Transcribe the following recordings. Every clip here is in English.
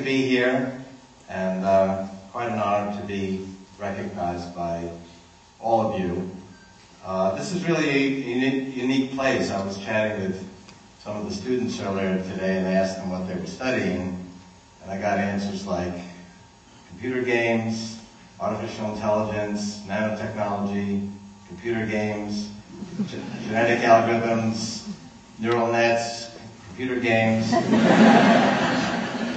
to be here, and quite an honor to be recognized by all of you. This is really a unique place. I was chatting with some of the students earlier today, and I asked them what they were studying, and I got answers like computer games, artificial intelligence, nanotechnology, computer games, genetic algorithms, neural nets, computer games.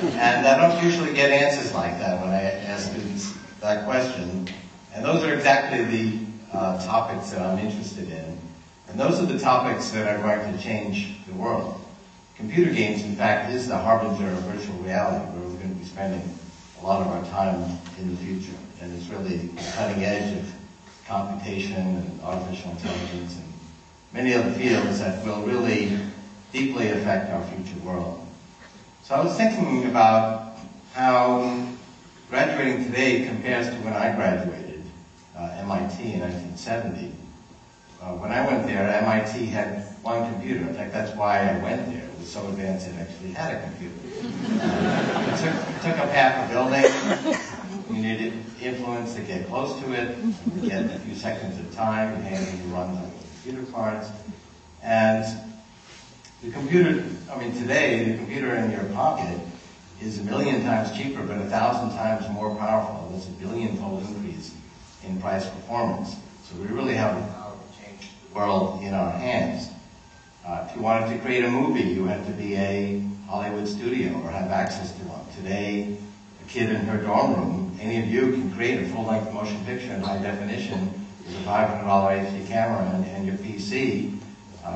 And I don't usually get answers like that when I ask students that question. And those are exactly the topics that I'm interested in. And those are the topics that are going to change the world. Computer games, in fact, is the harbinger of virtual reality, where we're going to be spending a lot of our time in the future. And it's really the cutting edge of computation and artificial intelligence and many other fields that will really deeply affect our future world. So I was thinking about how graduating today compares to when I graduated MIT in 1970. When I went there, MIT had one computer. In fact, that's why I went there. It was so advanced it actually had a computer. It took up half a building. You needed influence to get close to it. You get a few seconds of time, and handing you runs on the computer cards. And the computer, I mean, today, the computer in your pocket is 1,000,000 times cheaper, but 1,000 times more powerful. There's a 1,000,000,000-fold increase in price performance. So we really have a world in our hands. If you wanted to create a movie, you had to be a Hollywood studio or have access to one. Today, a kid in her dorm room, any of you can create a full-length motion picture in high definition with a $500 HD camera and your PC.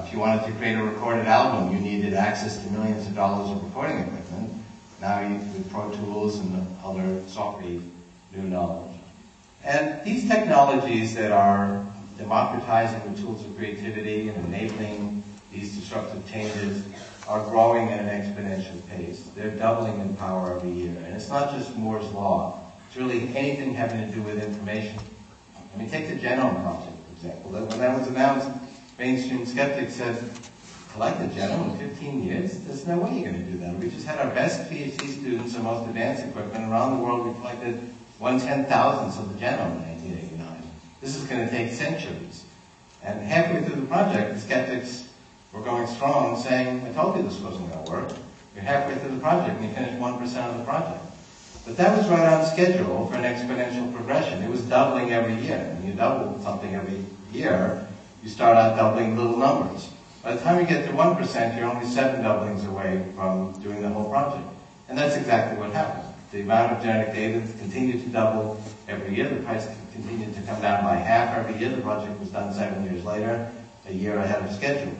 If you wanted to create a recorded album, you needed access to millions of dollars of recording equipment. Now, with Pro Tools and other software, new knowledge. And these technologies that are democratizing the tools of creativity and enabling these disruptive changes are growing at an exponential pace. They're doubling in power every year. And it's not just Moore's law. It's really anything having to do with information. I mean, take the genome project, for example. When that was announced, mainstream skeptics said, collect the genome in 15 years? There's no way you're going to do that. We just had our best PhD students and most advanced equipment around the world. We collected 1/10,000th of the genome in 1989. This is going to take centuries. And halfway through the project, the skeptics were going strong, saying, I told you this wasn't going to work. You're halfway through the project, and you finished 1% of the project. But that was right on schedule for an exponential progression. It was doubling every year. When you double something every year, you start out doubling little numbers. By the time you get to 1%, you're only 7 doublings away from doing the whole project. And that's exactly what happened. The amount of genetic data continued to double every year. The price continued to come down by half every year. The project was done 7 years later, a year ahead of schedule.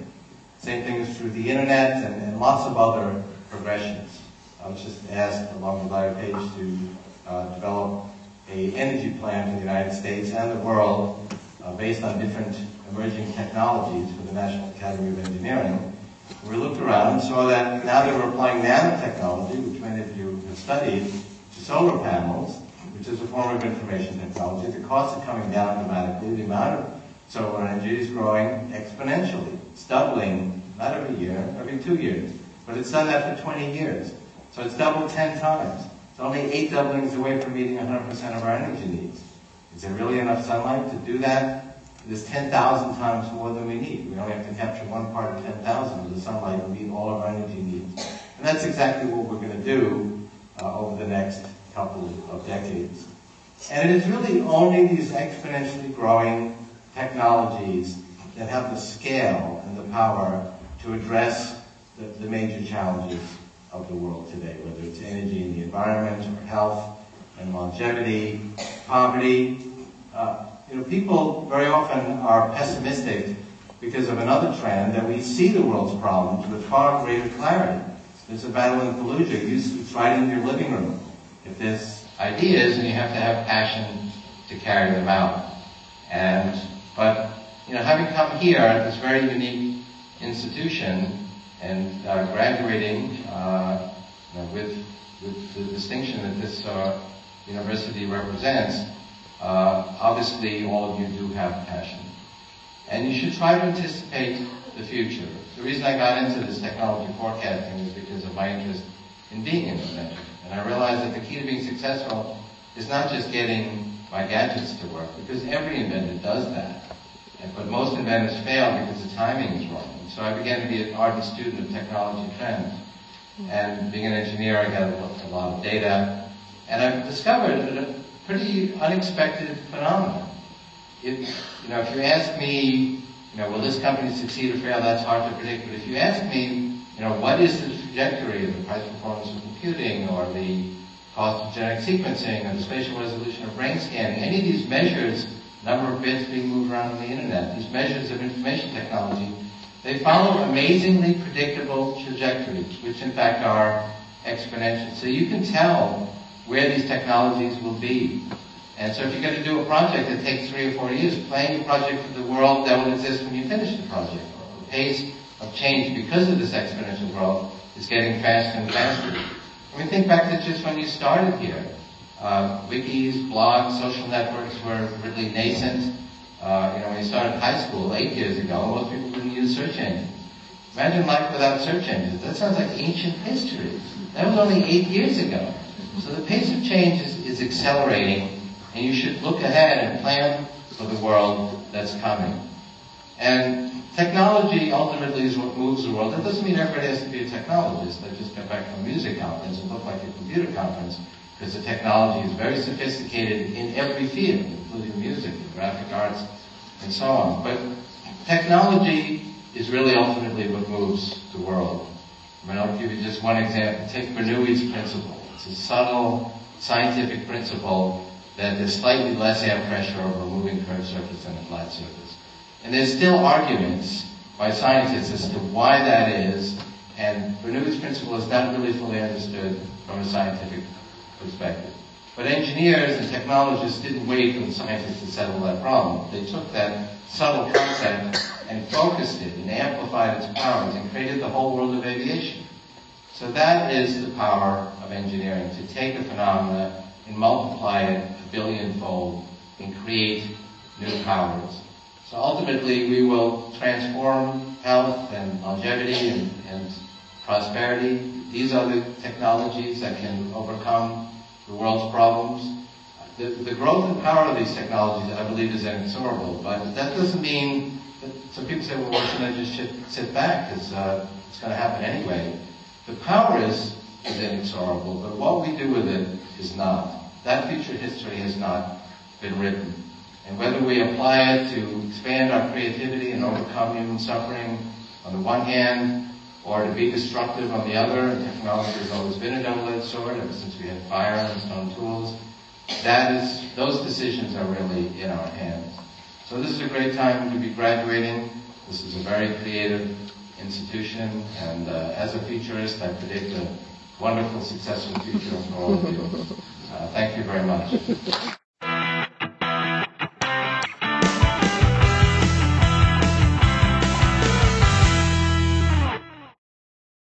Same thing is true with the internet and lots of other progressions. I was just asked, along with Larry Page, to develop an energy plan for the United States and the world based on different emerging technologies for the National Academy of Engineering. We looked around and saw that now they were applying nanotechnology, which many of you have studied, to solar panels, which is a form of information technology. The costs are coming down dramatically. The amount of solar energy is growing exponentially. It's doubling, not every year, every 2 years. But it's done that for 20 years. So it's doubled 10 times. It's only 8 doublings away from meeting 100% of our energy needs. Is there really enough sunlight to do that? There's 10,000 times more than we need. We only have to capture 1 part of 10,000 of the sunlight and meet all of our energy needs. And that's exactly what we're going to do over the next couple of decades. And it is really only these exponentially growing technologies that have the scale and the power to address the major challenges of the world today, whether it's energy and the environment, or health and longevity, poverty. People very often are pessimistic because of another trend that we see the world's problems with far greater clarity. There's a battle in Fallujah. It's right in your living room. If there's ideas, and you have to have passion to carry them out. But having come here at this very unique institution and graduating with the distinction that this university represents. Obviously, all of you do have passion. And you should try to anticipate the future. The reason I got into this technology forecasting is because of my interest in being an inventor. And I realized that the key to being successful is not just getting my gadgets to work, because every inventor does that. But most inventors fail because the timing is wrong. And so I began to be an ardent student of technology trends. And being an engineer, I got a lot of data. And I've discovered a pretty unexpected phenomenon. If you ask me, will this company succeed or fail, that's hard to predict. But if you ask me, what is the trajectory of the price performance of computing or the cost of genetic sequencing or the spatial resolution of brain scanning, any of these measures, number of bits being moved around on the internet, these measures of information technology, they follow amazingly predictable trajectories, which in fact are exponential. So you can tell where these technologies will be. And so if you're going to do a project that takes 3 or 4 years, plan your project for the world that will exist when you finish the project. The pace of change because of this exponential growth is getting faster and faster. I mean, think back to just when you started here. Wikis, blogs, social networks were really nascent. When you started high school 8 years ago, most people wouldn't use search engines. Imagine life without search engines. That sounds like ancient history. That was only 8 years ago. So the pace of change is accelerating, and you should look ahead and plan for the world that's coming. And technology ultimately is what moves the world. That doesn't mean everybody has to be a technologist. I just got back from a music conference. It looked like a computer conference, because the technology is very sophisticated in every field, including music, graphic arts, and so on. But technology is really ultimately what moves the world. I mean, I'll give you just one example. Take Bernoulli's principle. It's a subtle scientific principle that there's slightly less air pressure over a moving curved surface than a flat surface. And there's still arguments by scientists as to why that is, and Bernoulli's principle is not really fully understood from a scientific perspective. But engineers and technologists didn't wait for the scientists to settle that problem. They took that subtle concept and focused it and amplified its powers and created the whole world of aviation. So that is the power of engineering, to take a phenomena and multiply it a billionfold and create new powers. So ultimately we will transform health and longevity and prosperity. These are the technologies that can overcome the world's problems. The growth and power of these technologies, I believe, is inexorable. But that doesn't mean that some people say, well, why shouldn't I just sit back? Because it's going to happen anyway. The power is inexorable, but what we do with it is not. That future history has not been written. And whether we apply it to expand our creativity and overcome human suffering on the one hand, or to be destructive on the other, and technology has always been a double-edged sword ever since we had fire and stone tools, those decisions are really in our hands. So this is a great time to be graduating. This is a very creative institution, and as a futurist, I predict a wonderful, successful future for all of you. Thank you very much.